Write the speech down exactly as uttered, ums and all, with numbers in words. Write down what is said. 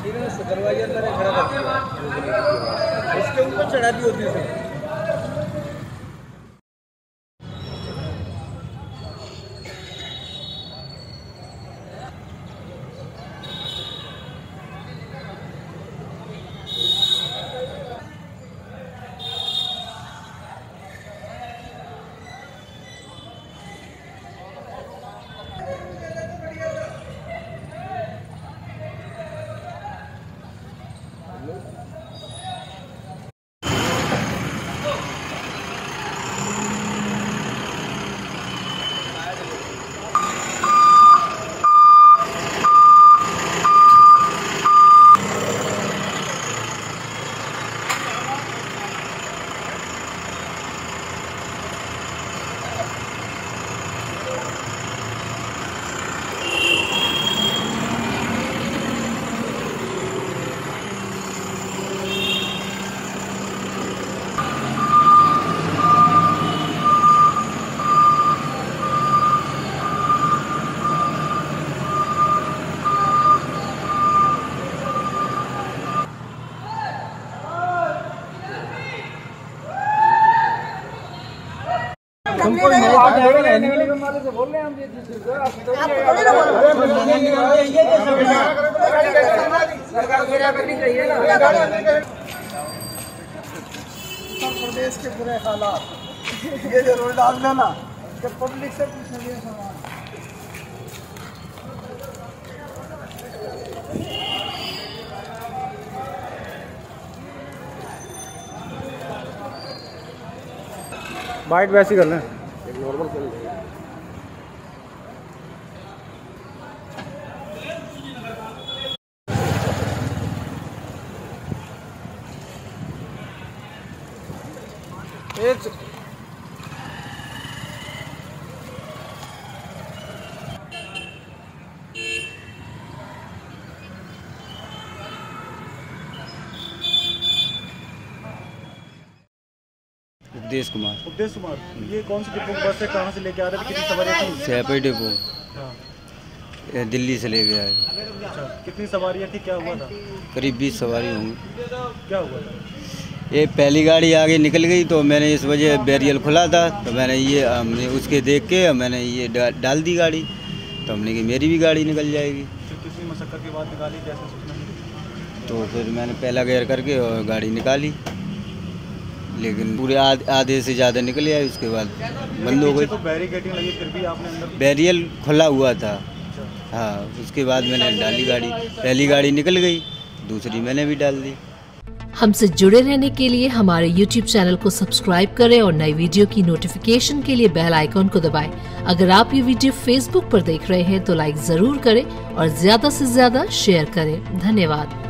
अभी मैंने सुपरवाइजर मैंने खड़ा कर दिया, उसके ऊपर चढ़ा दी होती है। हमको आप से बोल रहे हैं हम ये उत्तर प्रदेश के बुरे हालात ये जो रोल डाल देना जब पब्लिक से पूछ लिया सवाल बाइट वैसी कर लें एक नॉर्मल कर लें। उपदेश कुमार उपदेश कुमार ये कौन सी डिपो बस है, कहाँ से लेके आ रहे कितनी सवारी थी? सैपई डिपो दिल्ली से लेके आए। अच्छा, कितनी सवारियाँ थी, क्या हुआ था? करीब बीस सवारी होंगी। क्या हुआ था? ये पहली गाड़ी आगे निकल गई तो मैंने इस वजह बैरियर खुला था तो मैंने ये हमने उसके देख के मैंने ये डा, डाल दी गाड़ी तो हमने कि मेरी भी गाड़ी निकल जाएगी। कितनी मशक्कत के बाद निकाली, कैसे? तो फिर मैंने पहला गेयर करके और गाड़ी निकाली लेकिन पूरे आध, आधे से ज़्यादा निकले आए, उसके बाद बंद हो गई। तो बैरिकेटिंग लगी फिर भी आपने अंदर? बैरियल खुला हुआ था हाँ, उसके बाद मैंने डाली गाड़ी, पहली गाड़ी निकल गई, दूसरी मैंने भी डाल दी। हमसे जुड़े रहने के लिए हमारे यूट्यूब चैनल को सब्सक्राइब करें और नई वीडियो की नोटिफिकेशन के लिए बेल आइकॉन को दबाएं। अगर आप ये वीडियो फेसबुक पर देख रहे हैं तो लाइक जरूर करें और ज्यादा से ज्यादा शेयर करें। धन्यवाद।